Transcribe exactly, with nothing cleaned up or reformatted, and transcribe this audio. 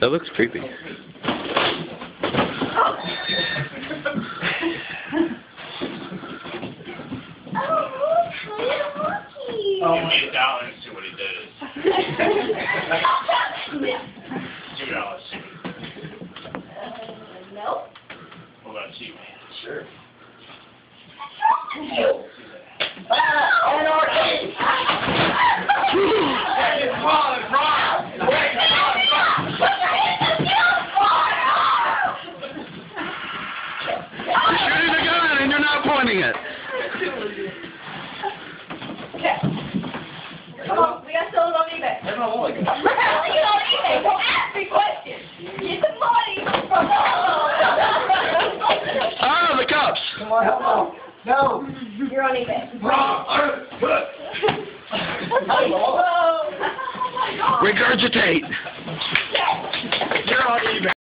That looks creepy. Give me a dollar and see what he did. Two dollars. Uh, no. What about you, man? Sure. Uh, that is falling wrong. That is falling wrong. You're shooting a gun and you're not pointing it. I don't want to get it. Don't ask me questions. Get the money. Ah, the cops. Come on, come on. No. You're on eBay. Wrong. Regurgitate. You're on eBay.